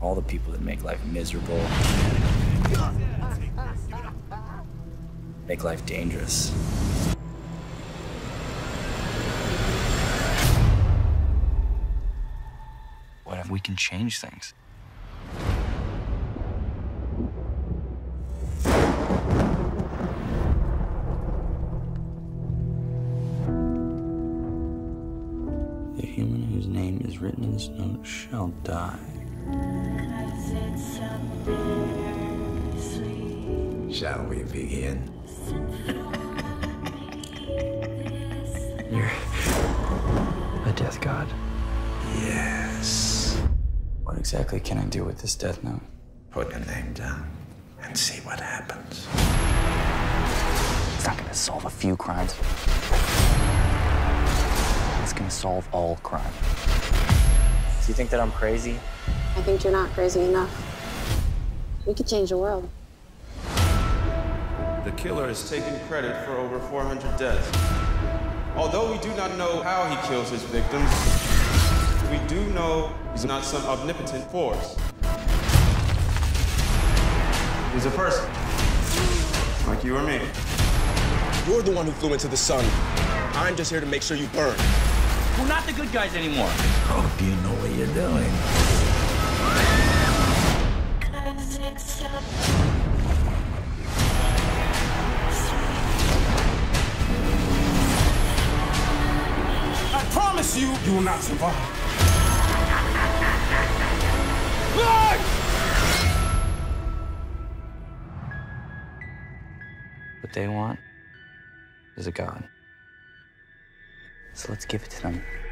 all the people that make life miserable, make life dangerous. What if we can change things? The human whose name is written in this note shall die. Shall we begin? You're a death god? Yes. What exactly can I do with this death note? Put your name down and see what happens. It's not gonna solve a few crimes. It's gonna solve all crime. Do you think that I'm crazy? I think you're not crazy enough. We could change the world. The killer has taken credit for over 400 deaths. Although we do not know how he kills his victims, we do know he's not some omnipotent force. He's a person, like you or me. You're the one who flew into the sun. I'm just here to make sure you burn. We're not the good guys anymore. Hope you know what you're doing. I promise you, you will not survive. What they want is a god. So let's give it to them.